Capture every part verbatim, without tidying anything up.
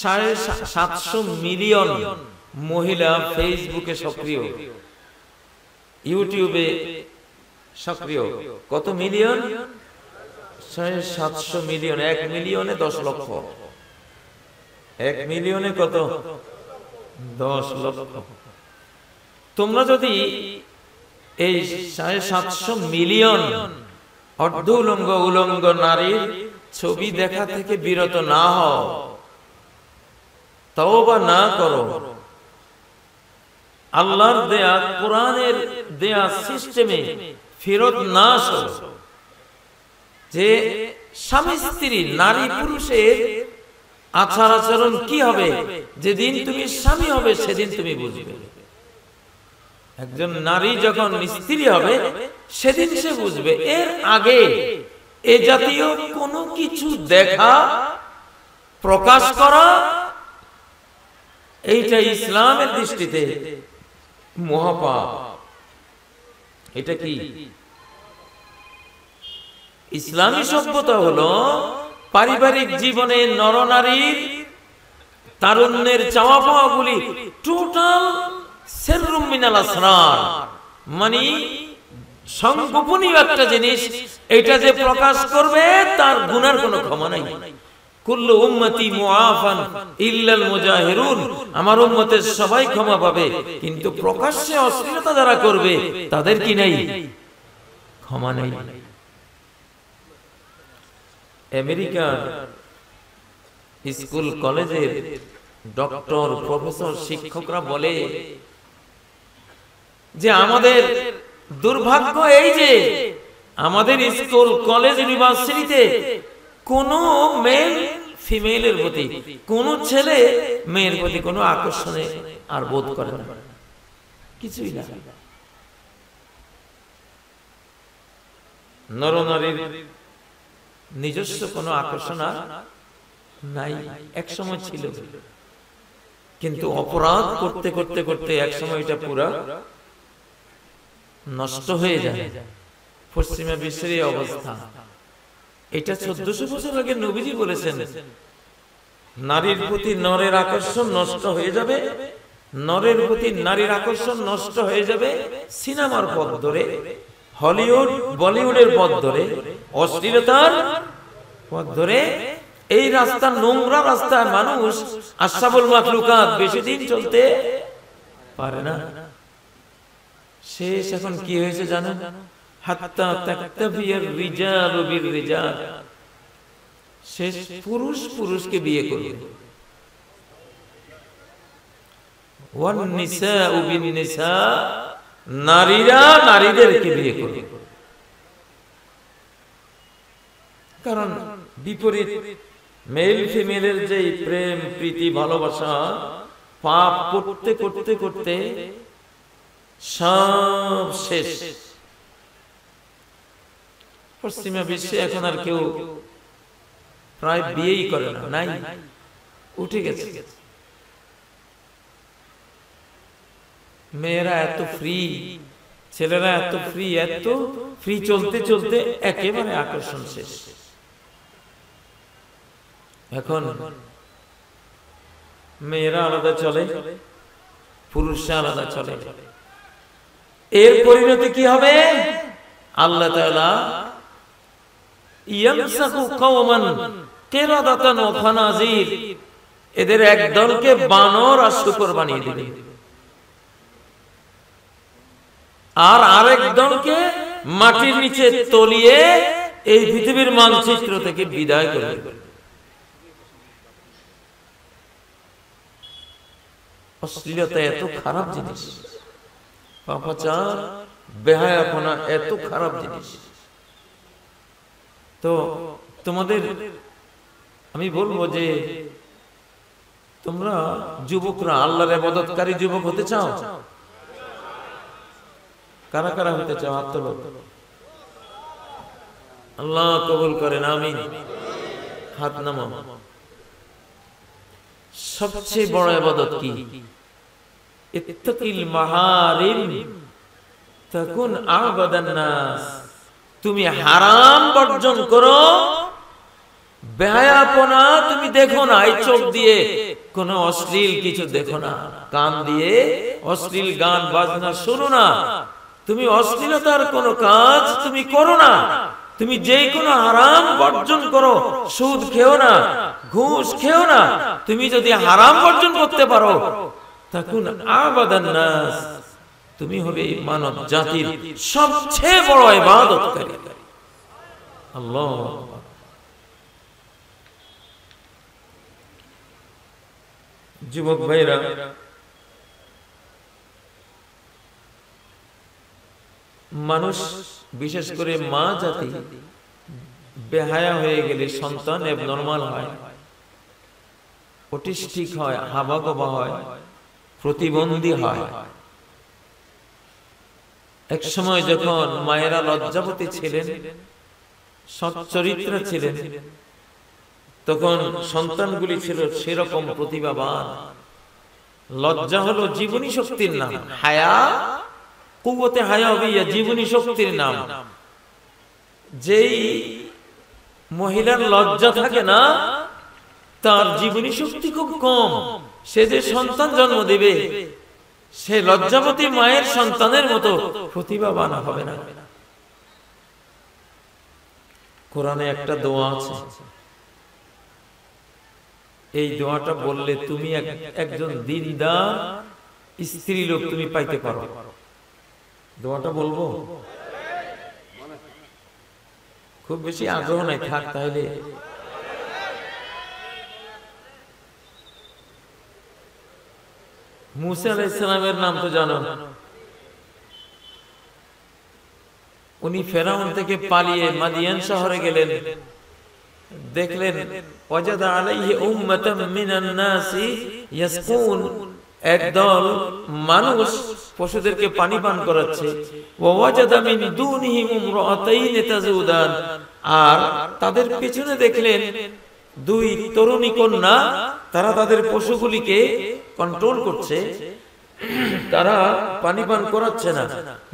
साढ़े सात सौ मिलियन महिला फेसबुके सक्रिय, यूट्यूबे सक्रिय। कत मिलियन? साढ़े सात सौ मिलियन। एक मिलियने दस लक्ष। एक मिलियने कत? दस लक्ष। तुम्हारा जदि साढ़े सात सौ मिलियन अर्ध उलंग उलंग नारी छवि देखा थेके बिरत ना हो, तौबा ना करो, अल्लाहर देया कुरानेर देया सिस्टेमे फिरत ना आसो, जे स्वामी स्त्री नारी पुरुषेर आचार आचरण की हबे जेदिन तुमी स्वामी हबे सेदिन तुमी बुझबे। एकजन नारी जखन स्त्री हबे सेदिन से बुझबे। एर आगे ए जातीय कोनो किछु देखा प्रकाश करा এইটা ইসলামের দৃষ্টিতে মহাপাপ। এটা কি? ইসলামী সভ্যতা হলো পারিবারিক জীবনে নরনারীর তারুণ্যের চাওয়া পাওয়াগুলি টোটাল সিররুম মিনাল আসরার, মানে সংগোপনীয় একটা জিনিস। এটা যে প্রকাশ করবে তার গুনার কোনো ক্ষমা নাই। কুল্লু উম্মতি মুআফান ইল্লাল মুজাহিরুন, আমার উম্মতের সবাই ক্ষমা পাবে, কিন্তু প্রকাশ্যে অশ্লীলতা যারা করবে তাদের কি নাই? ক্ষমা নাই। আমেরিকার স্কুল কলেজের ডক্টর প্রফেসর শিক্ষকরা বলে যে আমাদের দুর্ভাগ্য এই যে আমাদের স্কুল কলেজ ইউনিভার্সিটিতে কোনো মেল ফিমেলের প্রতি, কোনো ছেলে মেয়ের প্রতি কোনো আকর্ষণে আর বোধ করে না, কিছুই না। নরনারীর নিজস্ব কোনো আকর্ষণ নাই। এক সময় ছিল, কিন্তু অপরাধ করতে করতে করতে এক সময় এটা পুরা নষ্ট হয়ে যায়। পশ্চিমা বিশ্বের এই অবস্থা। এটা চোদ্দশো বছর আগে নবীজি বলেছেন নারীর প্রতি নরের আকর্ষণ নষ্ট হয়ে যাবে, নরের প্রতি নারীর আকর্ষণ নষ্ট হয়ে যাবে সিনেমার পথ ধরে, হলিউড বলিউডের পথ ধরে, অশ্লীলতার পথ ধরে। এই রাস্তা, নোংরা রাস্তা মানুষ আশাবুল মাখলুকাত বেশি দিন চলতে পারে না। শেষ এখন কি হয়েছে জানেন? হাত্তা তাকতাবিয়ার রিজালু বিল রিজাল, শেষ পুরুষ পুরুষকে বিয়ে করবে। ওয়ান নিসাউ বিন নিসা, নারীরা নারীদেরকে বিয়ে করবে। কারণ বিপরীত মেল ফিমেলের যে প্রেম প্রীতি ভালোবাসা, পাপ করতে করতে করতে সব শেষ। পশ্চিমা বিশ্বে এখন আর কেউ প্রায় বিয়েই করে না, নাই, উঠে গেছে। মেয়েরা এত ফ্রি, ছেলেরা এত ফ্রি, এত ফ্রি চলতে চলতে একেবারে আকর্ষণ শেষ। এখন মেয়েরা আলাদা চলে, পুরুষরা আলাদা চলে। এর পরিণতি কি হবে? আল্লাহ তাআলা ইয়ামসাকু কওমান কিরাদাতান ওয়া খানাজির, এদের এক দলকে বানর আর শূকর বানিয়ে দিবে, আর আরেক দলকে মাটির নিচে তলিয়ে এই পৃথিবীর মানচিত্র থেকে বিদায় করে দিবে। অশ্লীলতা এত খারাপ জিনিস, পাপাচার বেহায়াপনা এত খারাপ জিনিস। তো তোমাদের আমি বলবো যে তোমরা যুবকরা আল্লাহর ইবাদতকারী যুবক হতে চাও? কারা কারা হতে চাও? হাত তোলো। আল্লাহ কবুল করেন, আমিন। হাত নামাও। সবচেয়ে বড় ইবাদত কি? ইত্তাকিল মাহারিম তাকুন আ'বাদান নাস, তুমি হারাম বর্জন করো, बेहयापना तुम देखो ना चोख दिए कोनो अश्लील किछु देखो ना कान दिए अश्लील गान बाजना शुनो ना तुम अश्लीलतार कोनो काज तुम करो ना तुम जे कोनो हराम वर्जन करो सूद खेओ ना घूस खेओ ना तुम यदि हराम वर्जन करते पारो तकुन आबादान नास तुम होबे मानव जातिर सबचेये बड़ इबादतकारी अल्लाह जुबक भाईरा मानुष विशेष करे मा जाति बेहाया होये गेले सन्तान एबनर्माल हय अटिस्टिक हय हाबागोबा हय प्रतिबंधी हय एक समय जखन मायेरा लज्जावती छिलेन सच्चरित्रा छिलेन তখন সন্তানগুলি ছিল সেরকম প্রতিভাবান লজ্জা হলো জীবনী শক্তির নাম হায়া কুওয়াতে হায়া বিয়া জীবনী শক্তির নাম যেই মহিলার লজ্জা থাকে না তার জীবনী শক্তি খুব কম সে যে সন্তান জন্ম দিবে সে লজ্জাবতী মায়ের সন্তানের মতো প্রতিভাবান হবে না কোরআনে একটা দোয়া আছে दुआटा बोलले तुमी एक जन दीनदार स्त्री लोक तुमी पाइते पारो दुआटा बोलबो खूब बेशी आग्रह नाई थाक ताहले मूसा आलाइहिस्सालामेर नाम तो जानो उनी फेराउन थेके पालिये मादियान शहरे गेलेन দেখলেন ওয়াজাদা আলাইহি উম্মাতাম মিনান নাসি ইয়াসকুন একদল মানুষ পশুদেরকে পানি পান করাচ্ছে ওয়া ওয়াজাদা মিন দুনিহিম উমরাতাইন তাজুদান আর তাদের পিছনে দেখলেন দুই তরুণী কন্যা তারা তাদের পশুগুলিকে কন্ট্রোল করছে তারা পানি পান করাচ্ছে না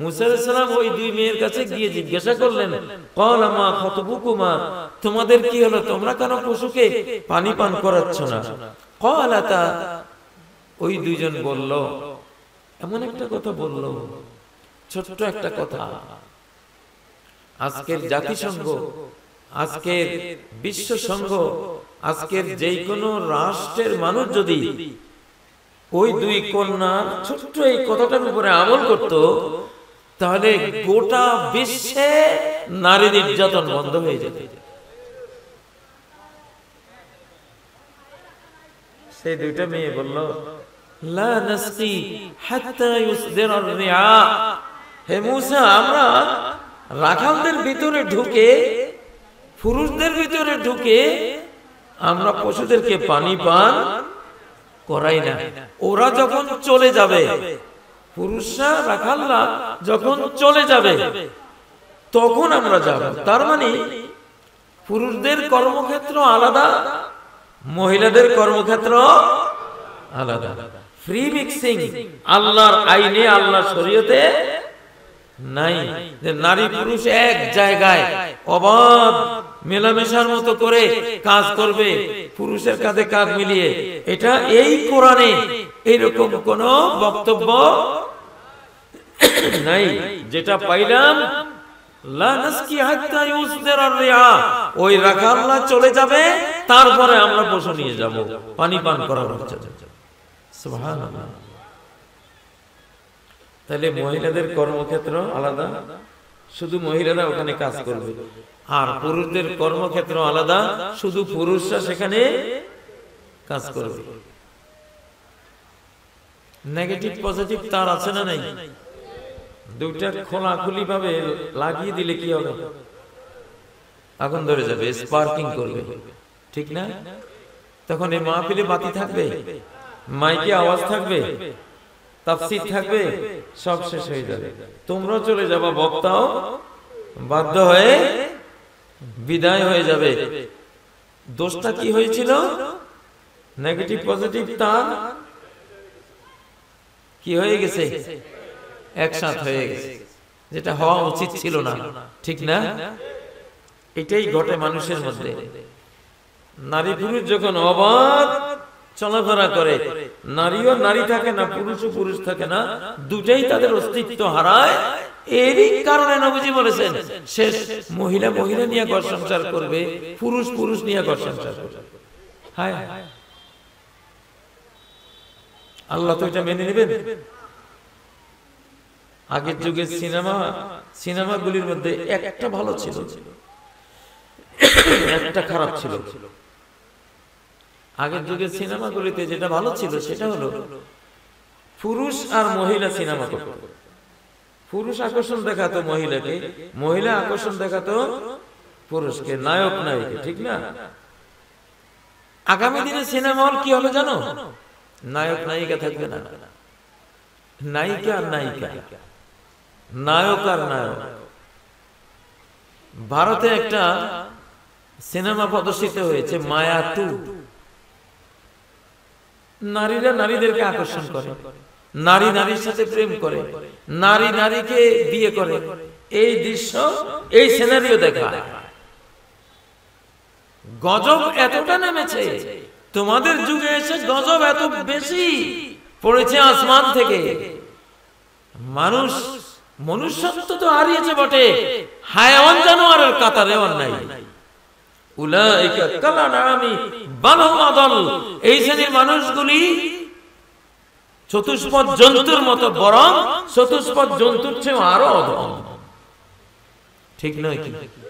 মুসা আলাইহিস সালাম ওই দুই মেয়ের কাছে গিয়ে জিজ্ঞাসা করলেন ক্বালা মা খতবুকুমা তোমাদের কি হলো তোমরা কেন পশুকে পানি পান করাচ্ছ না ক্বালাতা ওই দুইজন বলল এমন একটা কথা বলল ছোট্ট একটা কথা আজকের জাতিসংঘ আজকের বিশ্ব সংঘ আজকের যে কোনো রাষ্ট্রের মানুষ যদি ওই দুই কন্যা ছোট্ট এই কথাটার উপরে আমল করত তাহলে গোটা বিশ্বে নারী নির্যাতন বন্ধ হয়ে যেত সেই দুইটা মেয়ে বলল লা নাসকি হাত্তা ইউসদির আর-রিআ হে মুসা আমরা রাখালদের ভিতরে ঢুকে পুরুষদের ভিতরে ঢুকে আমরা পশুদেরকে পানি পান করাই না ওরা যখন চলে যাবে পুরুষরা রাখালরা যখন চলে যাবে তখন আমরা যাব তার মানে পুরুষদের কর্মক্ষেত্র আলাদা মহিলাদের কর্মক্ষেত্র আলাদা ফ্রি মিক্সিং আল্লাহর আইনে আল্লাহর শরীয়তে নাই যে নারী পুরুষ এক জায়গায় অবাধ মেলামেশার মতো করে কাজ করবে পুরুষের কাঁধে কাঁধ মিলিয়ে এটা এই কোরআনে এরকম কোন বক্তব্য নাই যেটা পাইলাম লা নাসকি হাত্তা ইউসদির আর-রিআ ওই রাখালরা চলে যাবে তারপরে আমরা পশু নিয়ে যাব পানি পান করার হচ্ছে সুবহানাল্লাহ তাহলে মহিলাদের কর্মক্ষেত্র আলাদা শুধু মহিলারা ওখানে কাজ করবে আর পুরুষদের কর্মক্ষেত্র আলাদা শুধু পুরুষরা সেখানে কাজ করবে নেগেটিভ পজিটিভ তার আছে না নাই দুইটা খোলাখুলি ভাবে লাগিয়ে দিলে কি হবে আগুন ধরে যাবে স্পার্কিং করবে ঠিক না তখন এই মাহফিলে বাতি থাকবে মাইকে আওয়াজ থাকবে তাফসীর থাকবে সব শেষ হয়ে যাবে তোমরা চলে যাবা বক্তাও বাধ্য হয়ে বিদায় হয়ে যাবে দোষটা কি হয়েছিল নেগেটিভ পজিটিভ তার কি হয়ে গেছে একসাথ হয়ে গেছে যেটা হওয়া উচিত ছিল না ঠিক না এটাই ঘটে মানুষের মধ্যে नारी पुरुष जखन अबाध चलाफेरा करे नारीओ नारी थाके ना पुरुषो पुरुष थाके ना दुटाई तादेर अस्तित्व हाराय एरी कारणे नबीजी बोलेছেন শেষ মহিলা মহিলা নিয়ে ঘর সংসার করবে পুরুষ পুরুষ নিয়ে ঘর সংসার করবে হায় হায় আল্লাহ তো এটা মেনে নেবেন আগের যুগে সিনেমা সিনেমাগুলির মধ্যে একটা ভালো ছিল একটা খারাপ ছিল আগের যুগে সিনেমাগুলিতে যেটা ভালো ছিল সেটা হলো পুরুষ আর মহিলা সিনেমা করত পুরুষ আকর্ষণ দেখাতো মহিলাকে মহিলা আকর্ষণ দেখাতো পুরুষকে নায়ক নায়িকা ঠিক না আগামী দিনে সিনেমা হল কি হবে জানো নায়ক নায়িকা থাকবে না নায়িকা আর নায়িকা নায়ক আর নায়ক ভারতে একটা সিনেমা প্রদর্শিত হয়েছে মায়া টু নারীরা নারীদেরকে আকর্ষণ করে নারী নারীর সাথে প্রেম করে নারী নারীকে বিয়ে করে এই দৃশ্য এই সিনারিও দেখা গজব এতটা নেমেছে তোমাদের যুগে এসে গজব এত বেশি পড়েছে আসমান থেকে মানুষ মনুষ্যত্ব তো হারিয়েছে বটে হায়ওয়ান জানোয়ারের কাতারে নাই উলাইকা কালানামি বালহুম আদল এই শ্রেণীর মানুষগুলি চতুষ্পদ জন্তুর মতো বরং চতুষ্পদ জন্তুর চেয়ে আরো অধম ঠিক নয় কি